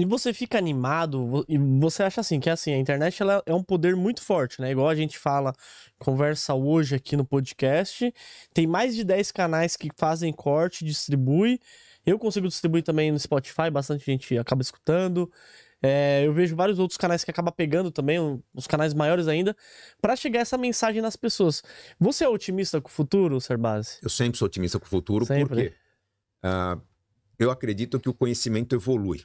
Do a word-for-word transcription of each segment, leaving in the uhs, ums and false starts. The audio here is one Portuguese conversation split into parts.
E você fica animado, e você acha assim, que assim, a internet ela é um poder muito forte, né? Igual a gente fala, conversa hoje aqui no podcast, tem mais de dez canais que fazem corte, distribui. Eu consigo distribuir também no Spotify, bastante gente acaba escutando. É, eu vejo vários outros canais que acabam pegando também, os canais maiores ainda, para chegar essa mensagem nas pessoas. Você é otimista com o futuro, Cerbasi? Eu sempre sou otimista com o futuro, sempre. Porque uh, eu acredito que o conhecimento evolui.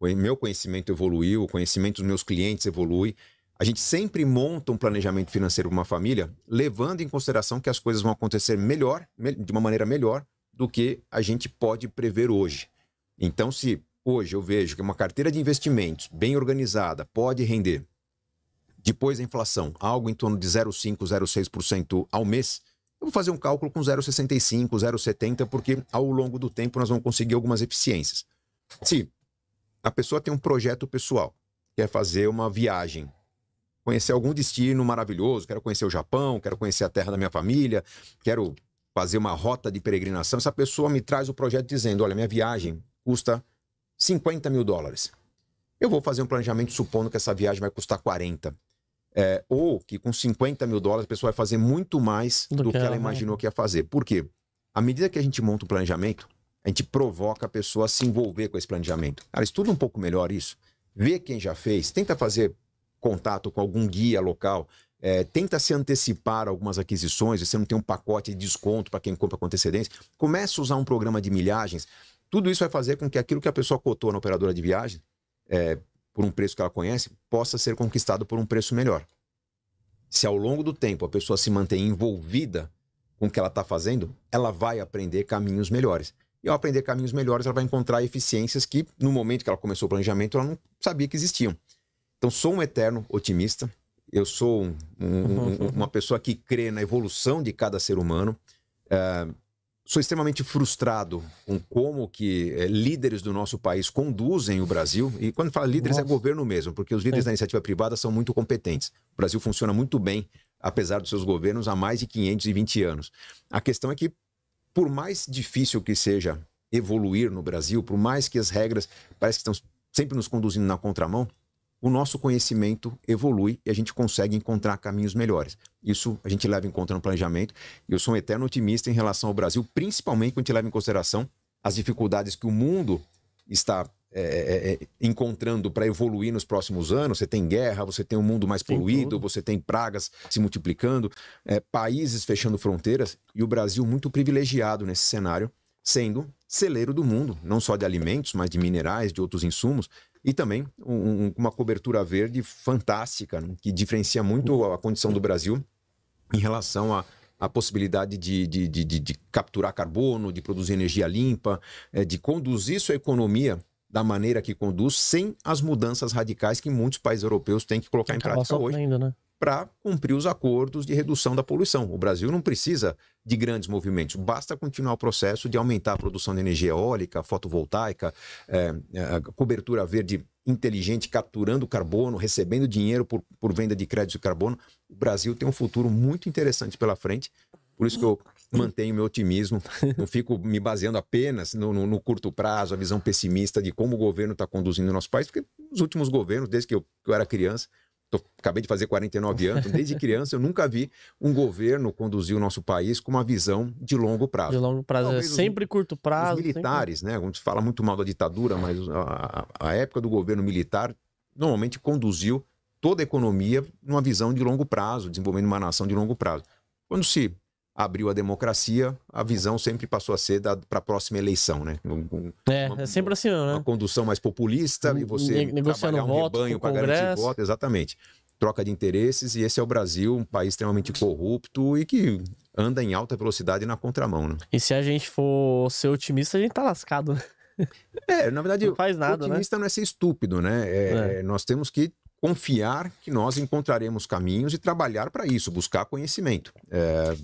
O meu conhecimento evoluiu, o conhecimento dos meus clientes evolui. A gente sempre monta um planejamento financeiro para uma família, levando em consideração que as coisas vão acontecer melhor, de uma maneira melhor, do que a gente pode prever hoje. Então, se hoje eu vejo que uma carteira de investimentos bem organizada pode render, depois da inflação, algo em torno de zero vírgula cinco por cento, zero vírgula seis por cento ao mês, eu vou fazer um cálculo com zero vírgula sessenta e cinco por cento, zero vírgula setenta por cento, porque ao longo do tempo nós vamos conseguir algumas eficiências. Se a pessoa tem um projeto pessoal, quer fazer uma viagem, conhecer algum destino maravilhoso, quero conhecer o Japão, quero conhecer a terra da minha família, quero fazer uma rota de peregrinação. Essa pessoa me traz o projeto dizendo, olha, minha viagem custa cinquenta mil dólares. Eu vou fazer um planejamento supondo que essa viagem vai custar quarenta. É, ou que com cinquenta mil dólares a pessoa vai fazer muito mais do, do que ela, ela imaginou que ia fazer. Por quê? À medida que a gente monta o planejamento, a gente provoca a pessoa a se envolver com esse planejamento. Cara, estuda um pouco melhor isso. Vê quem já fez. Tenta fazer contato com algum guia local. É, tenta se antecipar a algumas aquisições. Você não tem um pacote de desconto para quem compra com antecedência. Começa a usar um programa de milhagens. Tudo isso vai fazer com que aquilo que a pessoa cotou na operadora de viagem, é, por um preço que ela conhece, possa ser conquistado por um preço melhor. Se ao longo do tempo a pessoa se mantém envolvida com o que ela está fazendo, ela vai aprender caminhos melhores. E ao aprender caminhos melhores, ela vai encontrar eficiências que, no momento que ela começou o planejamento, ela não sabia que existiam. Então, sou um eterno otimista. Eu sou um, um, um, uma pessoa que crê na evolução de cada ser humano. Uh, sou extremamente frustrado com como que é, líderes do nosso país conduzem o Brasil. E quando fala líderes, nossa, é governo mesmo, porque os líderes é. da iniciativa privada são muito competentes. O Brasil funciona muito bem, apesar dos seus governos, há mais de quinhentos e vinte anos. A questão é que, por mais difícil que seja evoluir no Brasil, por mais que as regras parecem que estão sempre nos conduzindo na contramão, o nosso conhecimento evolui e a gente consegue encontrar caminhos melhores. Isso a gente leva em conta no planejamento. E eu sou um eterno otimista em relação ao Brasil, principalmente quando a gente leva em consideração as dificuldades que o mundo está é, é, encontrando para evoluir nos próximos anos. Você tem guerra, você tem um mundo mais poluído, você tem pragas se multiplicando, é, países fechando fronteiras, e o Brasil muito privilegiado nesse cenário, sendo celeiro do mundo, não só de alimentos, mas de minerais, de outros insumos, e também um, um, uma cobertura verde fantástica, né, que diferencia muito a condição do Brasil em relação a a possibilidade de, de, de, de, de capturar carbono, de produzir energia limpa, é, de conduzir sua economia da maneira que conduz, sem as mudanças radicais que muitos países europeus têm que colocar Acabou em prática hoje, né, para cumprir os acordos de redução da poluição. O Brasil não precisa de grandes movimentos, basta continuar o processo de aumentar a produção de energia eólica, fotovoltaica, é, é, cobertura verde inteligente, capturando carbono, recebendo dinheiro por, por venda de crédito de carbono. O Brasil tem um futuro muito interessante pela frente, por isso que eu mantenho meu otimismo, não fico me baseando apenas no, no, no curto prazo, a visão pessimista de como o governo está conduzindo o nosso país, porque os últimos governos, desde que eu, que eu era criança, Tô, acabei de fazer quarenta e nove anos, desde criança eu nunca vi um governo conduzir o nosso país com uma visão de longo prazo. De longo prazo, é sempre os, curto prazo. Os militares, sempre... né? A gente fala muito mal da ditadura, mas a, a época do governo militar normalmente conduziu toda a economia numa visão de longo prazo, desenvolvendo uma nação de longo prazo. Quando se abriu a democracia, a visão sempre passou a ser para a próxima eleição, né? Um, é, uma, é sempre assim, né? Uma condução mais populista, um, e você trabalhar um voto, rebanho para garantir voto, exatamente. Troca de interesses, e esse é o Brasil, um país extremamente corrupto e que anda em alta velocidade na contramão, né? E se a gente for ser otimista, a gente tá lascado. É, na verdade, não faz nada, otimista, né? Não é ser estúpido, né? É, é. Nós temos que confiar que nós encontraremos caminhos e trabalhar para isso, buscar conhecimento. É,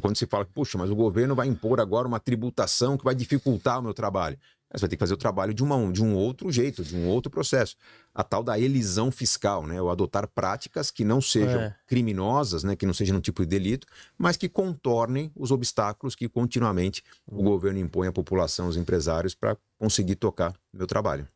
quando se fala, puxa, mas o governo vai impor agora uma tributação que vai dificultar o meu trabalho. Você vai ter que fazer o trabalho de, uma, de um outro jeito, de um outro processo. A tal da elisão fiscal, né? Ou adotar práticas que não sejam é. criminosas, né? Que não sejam um tipo de delito, mas que contornem os obstáculos que continuamente o governo impõe à população, aos empresários, para conseguir tocar o meu trabalho.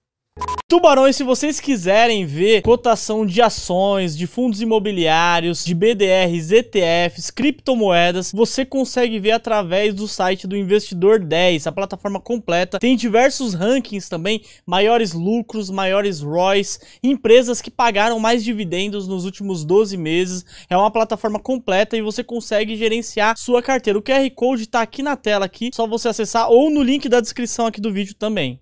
Tubarões, se vocês quiserem ver cotação de ações, de fundos imobiliários, de B D Rs, E T Fs, criptomoedas, você consegue ver através do site do Investidor dez, a plataforma completa. Tem diversos rankings também, maiores lucros, maiores R O Is, empresas que pagaram mais dividendos nos últimos doze meses. É uma plataforma completa e você consegue gerenciar sua carteira. O Q R Code está aqui na tela, aqui, só você acessar ou no link da descrição aqui do vídeo também.